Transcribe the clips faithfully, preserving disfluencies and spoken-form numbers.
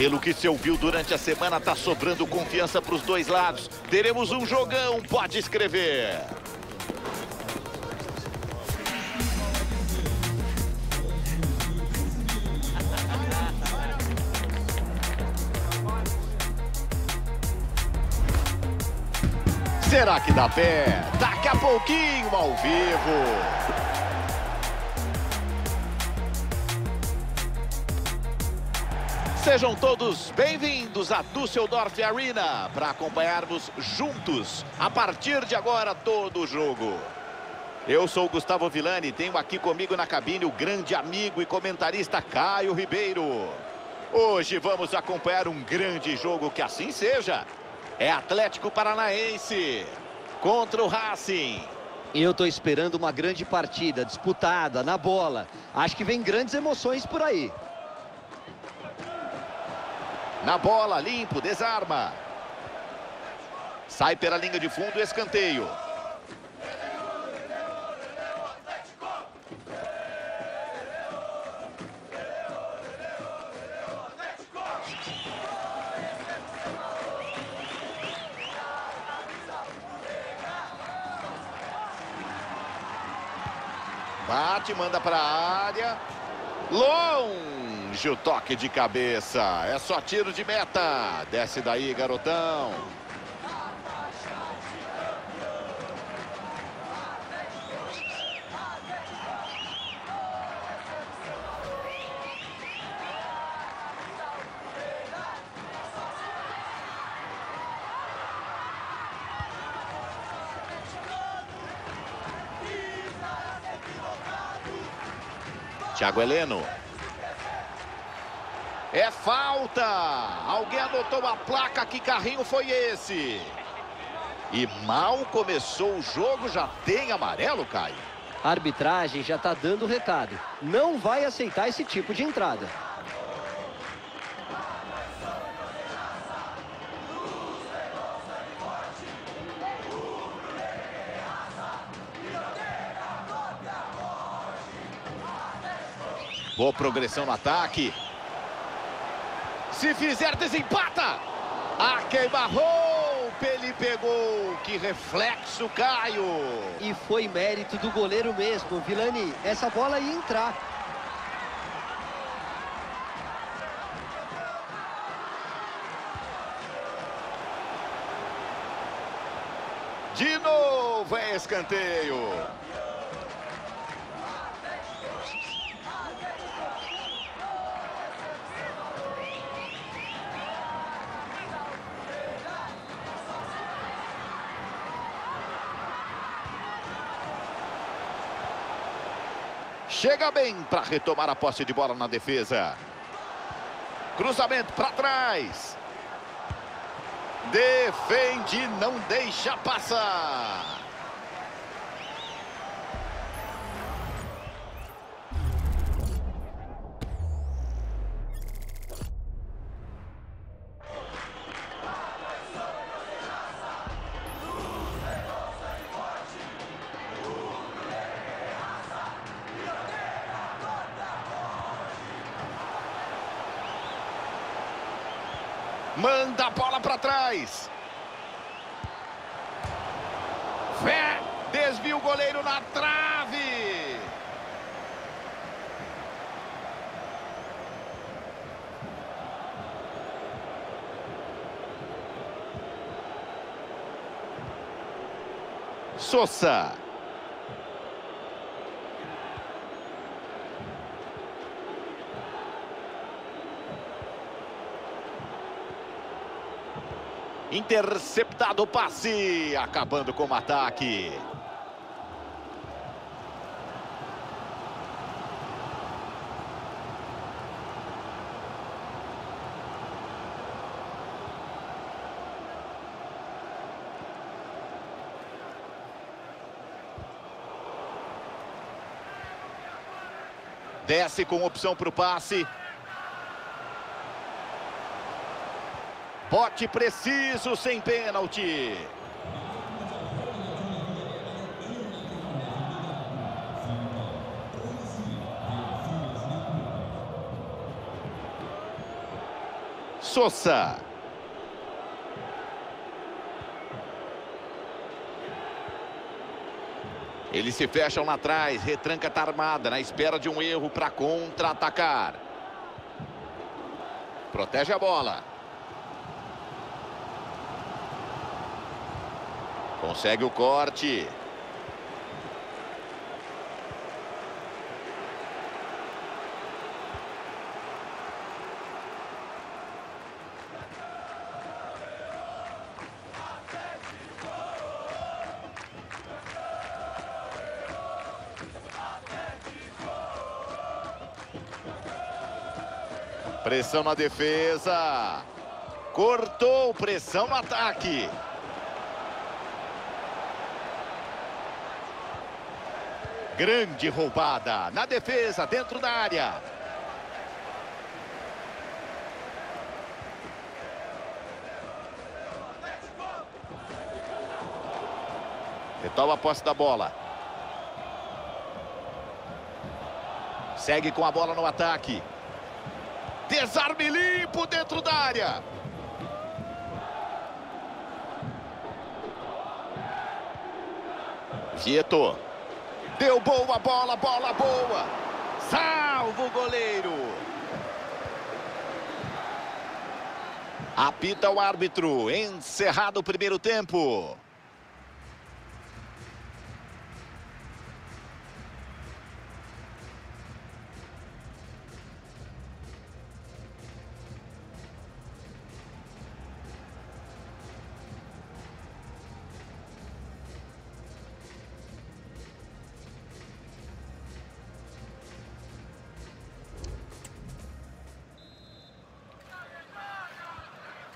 Pelo que se ouviu durante a semana, tá sobrando confiança para os dois lados. Teremos um jogão, pode escrever. Será que dá pé? Daqui a pouquinho, ao vivo. Sejam todos bem-vindos à Düsseldorf Arena para acompanharmos juntos, a partir de agora, todo o jogo. Eu sou o Gustavo Villani e tenho aqui comigo na cabine o grande amigo e comentarista Caio Ribeiro. Hoje vamos acompanhar um grande jogo, que assim seja. É Atlético Paranaense contra o Racing. Eu estou esperando uma grande partida, disputada, na bola. Acho que vem grandes emoções por aí. Na bola, limpo, desarma. Sai pela linha de fundo, escanteio. Bate, manda para a área. Long! O toque de cabeça, é só tiro de meta. Desce daí, garotão. Tiago Heleno. É falta! Alguém anotou a placa, que carrinho foi esse? E mal começou o jogo, já tem amarelo, Caio? A arbitragem já está dando o recado. Não vai aceitar esse tipo de entrada. Boa progressão no ataque. Se fizer, desempata. A queima-roupa, ele pegou. Que reflexo, Caio. E foi mérito do goleiro mesmo, Villani. Essa bola ia entrar. De novo é escanteio. Chega bem para retomar a posse de bola na defesa. Cruzamento para trás. Defende, não deixa passar. Manda a bola para trás. Fé, desvia o goleiro na trave. Sosa. Interceptado o passe, acabando com o ataque. Desce com opção para o passe. Bote preciso, sem pênalti. Sousa. Eles se fecham lá atrás, retranca tá armada, na espera de um erro para contra-atacar. Protege a bola. Consegue o corte. Pressão na defesa. Cortou, pressão no ataque. Grande roubada na defesa, dentro da área. Retoma a posse da bola. Segue com a bola no ataque. Desarme limpo dentro da área. Vieto. Deu boa bola, bola boa. Salvo o goleiro. Apita o árbitro. Encerrado o primeiro tempo.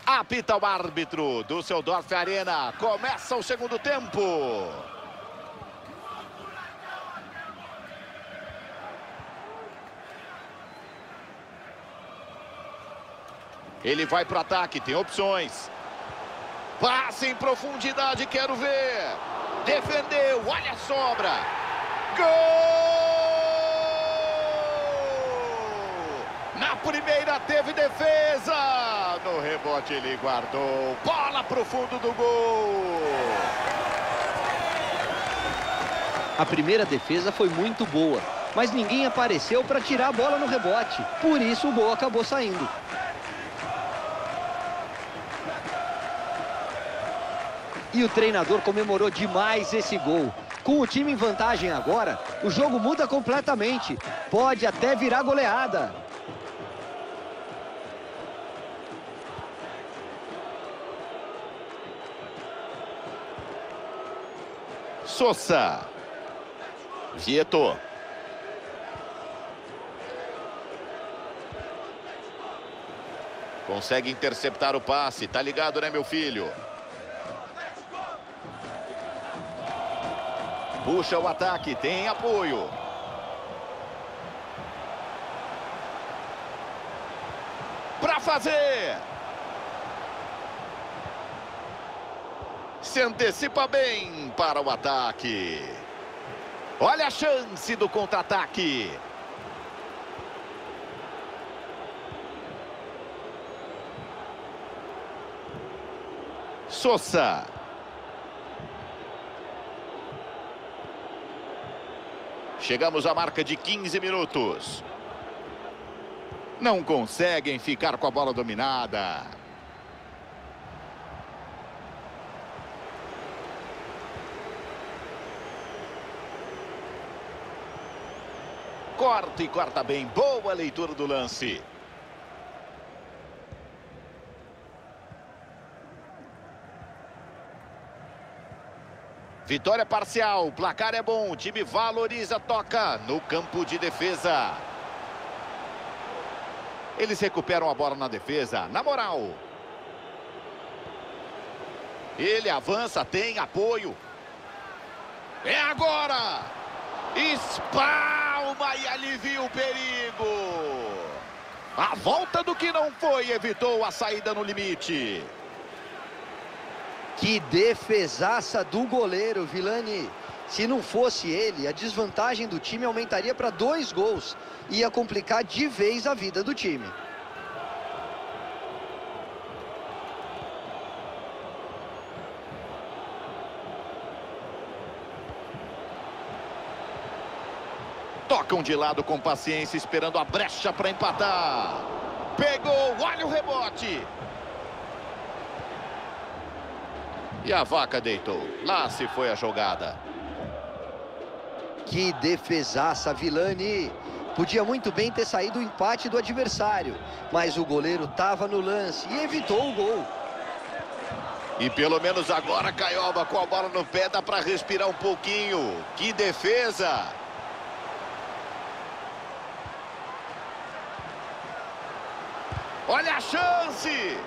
Apita o árbitro do Düsseldorf Arena. Começa o segundo tempo. Ele vai para o ataque, tem opções. Passe em profundidade, quero ver. Defendeu, olha a sobra. Gol! Na primeira teve defesa. No rebote ele guardou. Bola pro fundo do gol. A primeira defesa foi muito boa, mas ninguém apareceu para tirar a bola no rebote. Por isso o gol acabou saindo. E o treinador comemorou demais esse gol. Com o time em vantagem agora, o jogo muda completamente. Pode até virar goleada. Sousa. Vieto. Consegue interceptar o passe. Tá ligado, né, meu filho? Puxa o ataque. Tem apoio. Pra fazer. Se antecipa bem para o ataque. Olha a chance do contra-ataque. Sousa. Chegamos à marca de quinze minutos. Não conseguem ficar com a bola dominada. Corta e corta bem. Boa leitura do lance. Vitória parcial. O placar é bom. O time valoriza. Toca no campo de defesa. Eles recuperam a bola na defesa. Na moral. Ele avança. Tem apoio. É agora. Espalha. E alivia o perigo. A volta do que não foi evitou a saída no limite. Que defesaça do goleiro, Villani. Se não fosse ele, a desvantagem do time aumentaria para dois gols. Ia complicar de vez a vida do time. Tocam de lado com paciência, esperando a brecha para empatar. Pegou, olha o rebote. E a vaca deitou. Lá se foi a jogada. Que defesaça, Villani. Podia muito bem ter saído o empate do adversário, mas o goleiro estava no lance e evitou o gol. E pelo menos agora Caioba com a bola no pé dá para respirar um pouquinho. Que defesa! Olha a chance!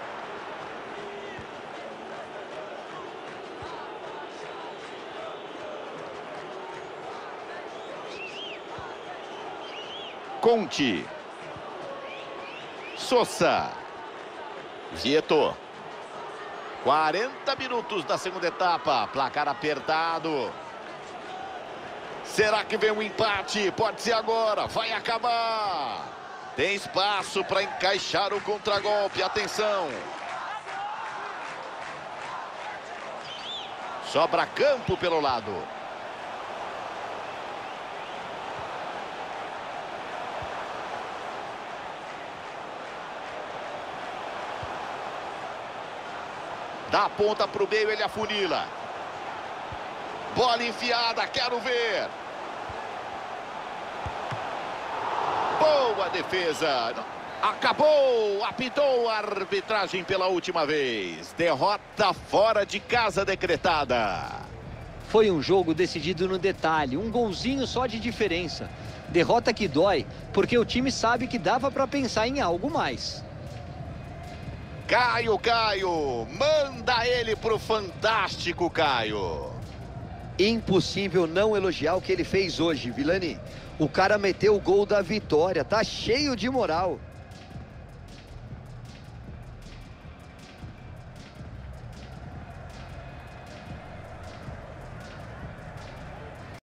Conte, Sosa, Vieto, quarenta minutos da segunda etapa, placar apertado. Será que vem um empate? Pode ser agora, vai acabar. Tem espaço para encaixar o contragolpe, atenção. Sobra campo pelo lado. Da ponta para o meio, ele afunila. Bola enfiada, quero ver. Boa defesa. Acabou, apitou a arbitragem pela última vez. Derrota fora de casa decretada. Foi um jogo decidido no detalhe, um golzinho só de diferença. Derrota que dói, porque o time sabe que dava para pensar em algo mais. Caio, Caio, manda ele pro Fantástico, Caio. Impossível não elogiar o que ele fez hoje, Villani. O cara meteu o gol da vitória, tá cheio de moral.